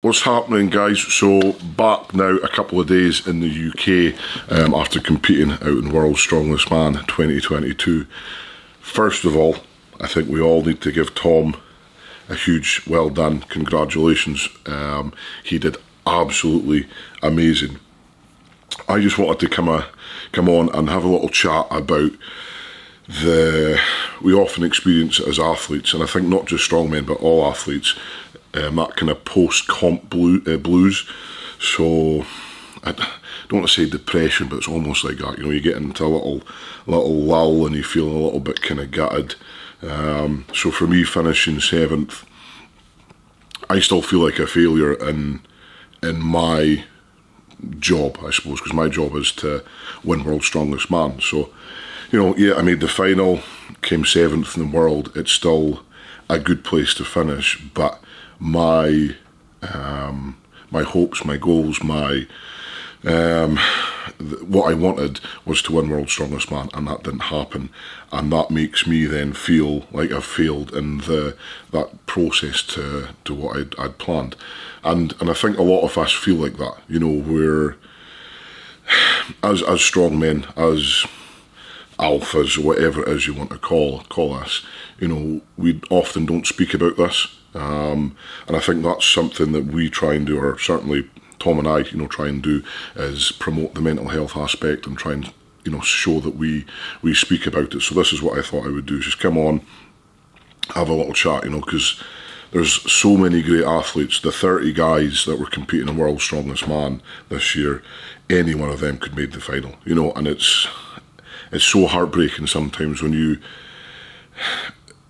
What's happening, guys? So back now a couple of days in the UK after competing out in World's Strongest Man 2022. First of all, I think we all need to give Tom a huge well done, congratulations. He did absolutely amazing. I just wanted to come on and have a little chat about we often experience it as athletes, and I think not just strongmen but all athletes, that kind of post-comp blues. So I don't want to say depression, but it's almost like that. You know, you get into a little lull and you feel a little bit kind of gutted. So for me, finishing 7th, I still feel like a failure in my job, I suppose, because my job is to win World's Strongest Man. So, you know, yeah, I made the final, came 7th in the world. It's still a good place to finish, but my my hopes, my goals, my what I wanted was to win World's Strongest Man, and that didn't happen, and that makes me then feel like I've failed in that process to what I'd planned, and I think a lot of us feel like that. You know, we're as strong men, as alphas, whatever it is you want to call us, you know, we often don't speak about this. And I think that's something that we try and do, or certainly Tom and I, you know, try and do, is promote the mental health aspect and try and, you know, show that we speak about it. So this is what I thought I would do, is just come on, have a little chat, you know, because there's so many great athletes. The 30 guys that were competing in World's Strongest Man this year, any one of them could have made the final, you know, and it's so heartbreaking sometimes when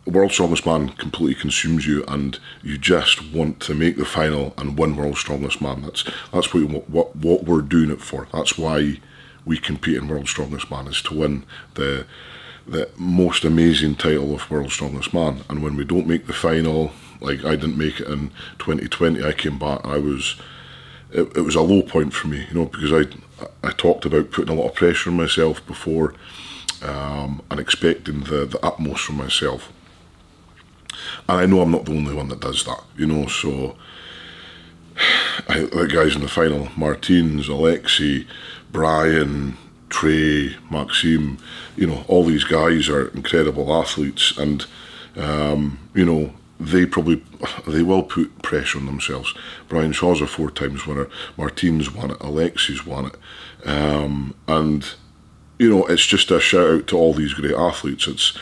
World's Strongest Man completely consumes you, and you just want to make the final and win World's Strongest Man. That's what we're doing it for. That's why we compete in World's Strongest Man, is to win the most amazing title of World's Strongest Man. And when we don't make the final, like I didn't make it in 2020, I came back. And it was a low point for me, you know, because I talked about putting a lot of pressure on myself before, and expecting the utmost from myself. And I know I'm not the only one that does that, you know, so the guys in the final, Martins, Oleksii, Brian, Trey, Maxime, you know, all these guys are incredible athletes, and, you know, they will put pressure on themselves. Brian Shaw's a 4-time winner, Martins won it, Oleksii's won it, and, you know, it's just a shout out to all these great athletes.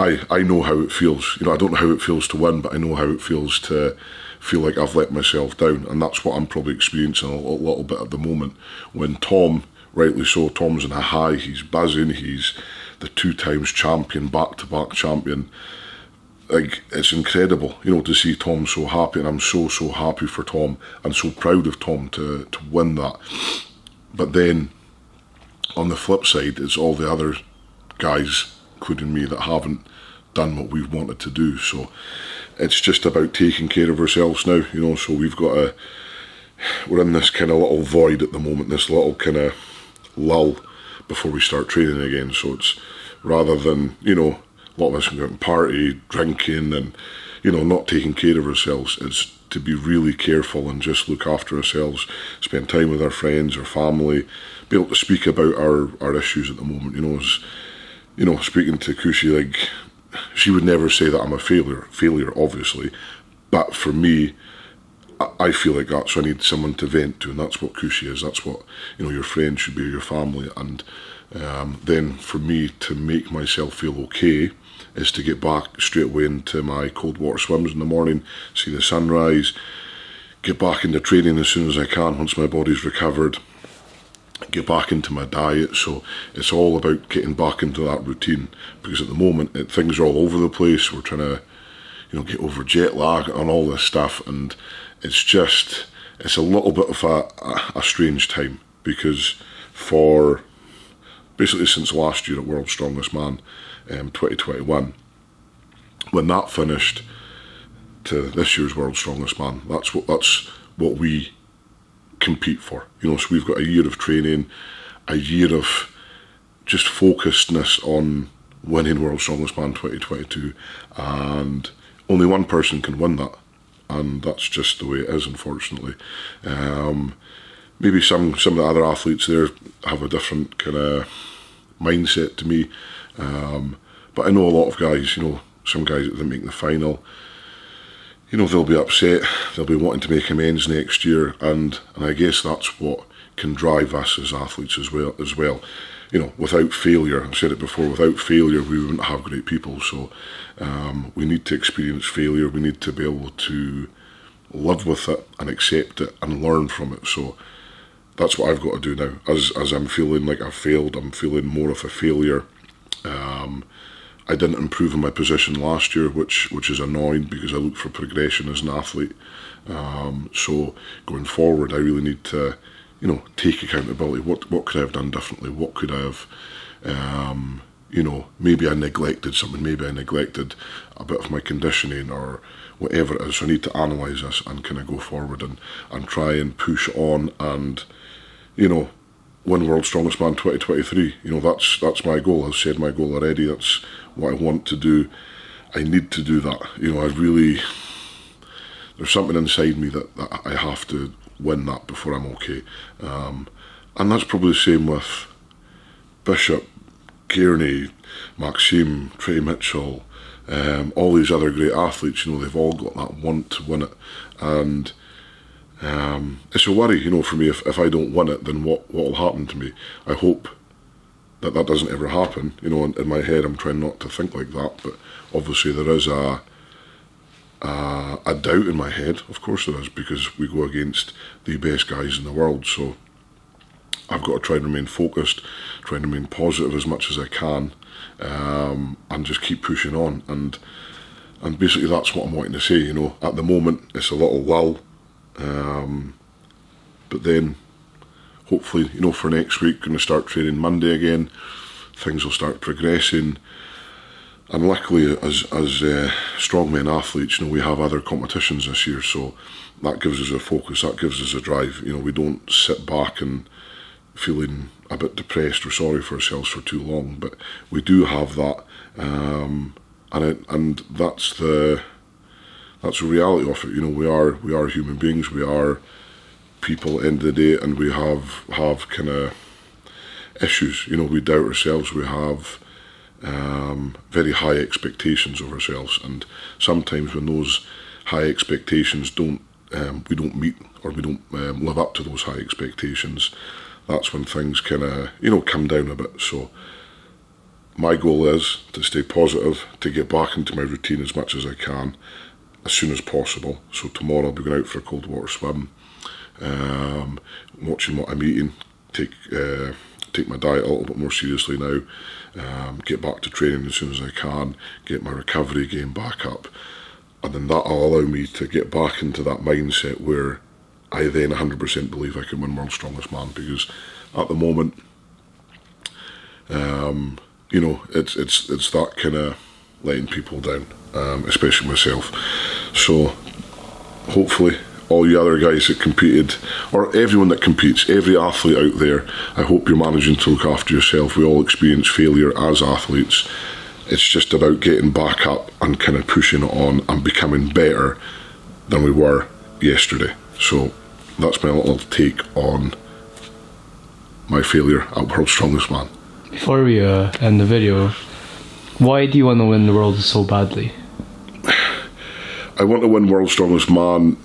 I know how it feels. You know, I don't know how it feels to win, but I know how it feels to feel like I've let myself down, and that's what I'm probably experiencing a little bit at the moment. When Tom, rightly so, Tom's in a high, he's buzzing, he's the 2-times champion, back-to-back champion. Like, it's incredible, you know, to see Tom so happy, and I'm so happy for Tom and so proud of Tom to win that. But then, on the flip side, it's all the other guys, including me, that haven't done what we've wanted to do. So it's just about taking care of ourselves now, you know. So we're in this kind of little void at the moment, this little kind of lull before we start training again. So it's, rather than, you know, a lot of us can go out and party, drinking and, you know, not taking care of ourselves, it's to be really careful and just look after ourselves, spend time with our friends, our family, be able to speak about our issues at the moment, you know. You know, speaking to Kushi, like, she would never say that I'm a failure, obviously, but for me, I feel like that, so I need someone to vent to, and that's what Kushi is. That's what, you know, your friend should be, your family. And then for me to make myself feel okay is to get back straight away into my cold water swims in the morning, see the sunrise, get back into training as soon as I can once my body's recovered, get back into my diet. So it's all about getting back into that routine, because at the moment things are all over the place. We're trying to, you know, get over jet lag and all this stuff, and it's a little bit of a strange time, because for basically since last year at World's Strongest Man 2021, when that finished, to this year's World's Strongest Man, that's what we compete for, you know. So we've got a year of training, a year of just focusedness on winning World's Strongest Man 2022, and only one person can win that, and that's just the way it is, unfortunately. Maybe some of the other athletes there have a different kind of mindset to me, but I know a lot of guys, you know, some guys that didn't make the final, you know, they'll be upset, they'll be wanting to make amends next year, and I guess that's what can drive us as athletes as well. You know, without failure, I've said it before, without failure we wouldn't have great people, so we need to experience failure, we need to be able to live with it and accept it and learn from it. So that's what I've got to do now. As I'm feeling like I've failed, I'm feeling more of a failure. I didn't improve in my position last year, which is annoying because I look for progression as an athlete. So going forward, I really need to, you know, take accountability. What could I have done differently? What could I have, you know, maybe I neglected something, maybe I neglected a bit of my conditioning or whatever it is. So I need to analyse this and kind of go forward and try and push on and, you know, win World's Strongest Man 2023. You know, that's my goal. I've said my goal already. That's what I want to do. I need to do that. You know, I really, there's something inside me that I have to win that before I'm okay. And that's probably the same with Bishop, Kearney, Maxime, Trey Mitchell, all these other great athletes. You know, they've all got that want to win it, and it's a worry, you know, for me. If I don't win it, then what will happen to me? I hope that doesn't ever happen. You know, in my head, I'm trying not to think like that, but obviously there is a doubt in my head. Of course there is, because we go against the best guys in the world. So I've got to try and remain focused, try and remain positive as much as I can, and just keep pushing on. And basically that's what I'm wanting to say. You know, at the moment it's a little lull. But then hopefully, you know, for next week, going to start training Monday again, things will start progressing. And luckily, as strongmen athletes, you know, we have other competitions this year, so that gives us a focus, that gives us a drive. You know, we don't sit back and feeling a bit depressed or sorry for ourselves for too long, but we do have that, and that's the reality of it. You know, we are human beings, we are people at the end of the day, and we have kind of issues. You know, we doubt ourselves, we have very high expectations of ourselves, and sometimes when those high expectations we don't meet, or we don't live up to those high expectations, that's when things kind of, you know, come down a bit. So my goal is to stay positive, to get back into my routine as much as I can, as soon as possible. So tomorrow I'll be going out for a cold water swim, watching what I'm eating, take my diet a little bit more seriously now, get back to training as soon as I can, get my recovery game back up, and then that'll allow me to get back into that mindset where I then 100% believe I can win World's Strongest Man. Because at the moment, you know, it's that kind of letting people down, especially myself. So hopefully all you other guys that competed, or everyone that competes, every athlete out there, I hope you're managing to look after yourself. We all experience failure as athletes. It's just about getting back up and kind of pushing it on and becoming better than we were yesterday. So that's my little take on my failure at World's Strongest Man. Before we end the video, why do you want to win the world so badly? I want to win World's Strongest Man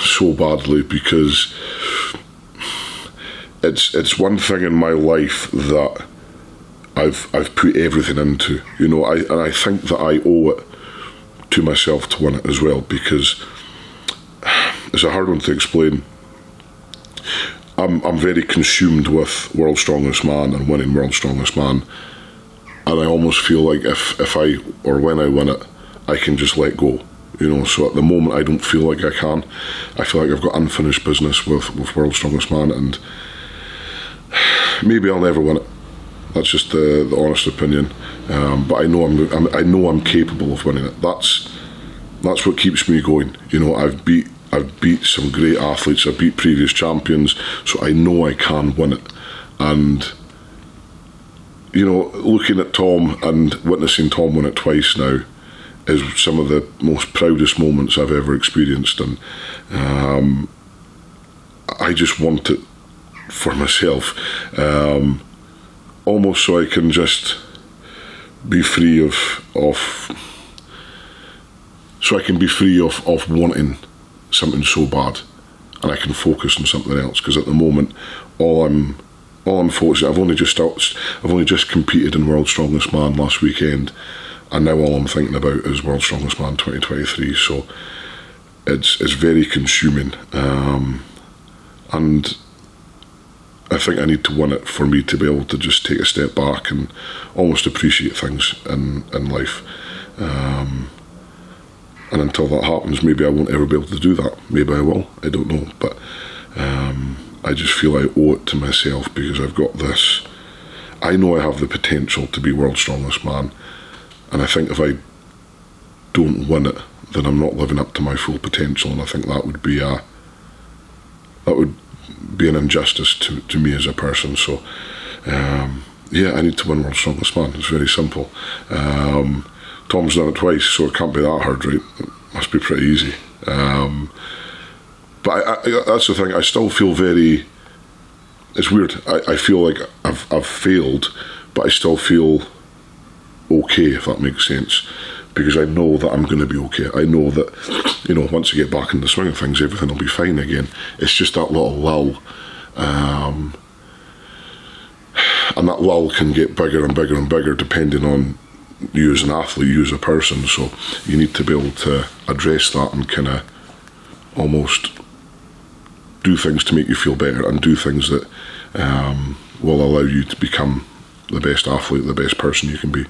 so badly because it's one thing in my life that I've put everything into. You know, I think that I owe it to myself to win it as well, because it's a hard one to explain. I'm very consumed with World's Strongest Man and winning World's Strongest Man, and I almost feel like if I, or when I win it, I can just let go. You know, so at the moment I don't feel like I can. I feel like I've got unfinished business with World's Strongest Man, and maybe I'll never win it. That's just the honest opinion. But I know I'm capable of winning it. That's what keeps me going. You know, I've beat some great athletes. I've beat previous champions, so I know I can win it. And you know, looking at Tom and witnessing Tom win it twice now, is some of the most proudest moments I've ever experienced, and I just want it for myself, almost so I can just be free of wanting something so bad, and I can focus on something else. Because at the moment, unfortunately, I've only just competed in World's Strongest Man last weekend, and now all I'm thinking about is World's Strongest Man 2023. So it's very consuming, and I think I need to win it for me to be able to just take a step back and almost appreciate things in life. And until that happens, maybe I won't ever be able to do that. Maybe I will, I don't know. But I just feel I owe it to myself, because I've got this. I know I have the potential to be World's Strongest Man, and I think if I don't win it, then I'm not living up to my full potential, and I think that would be an injustice to me as a person. So yeah, I need to win World's Strongest Man. It's very simple. Tom's done it twice, so it can't be that hard, right? It must be pretty easy. But that's the thing, I still feel very, it's weird, I feel like I've failed, but I still feel okay, if that makes sense, because I know that I'm going to be okay. I know that, you know, once I get back in the swing of things, everything will be fine again. It's just that little lull, and that lull can get bigger and bigger and bigger depending on you as an athlete, you as a person. So you need to be able to address that and kind of almost do things to make you feel better, and do things that will allow you to become the best athlete, the best person you can be.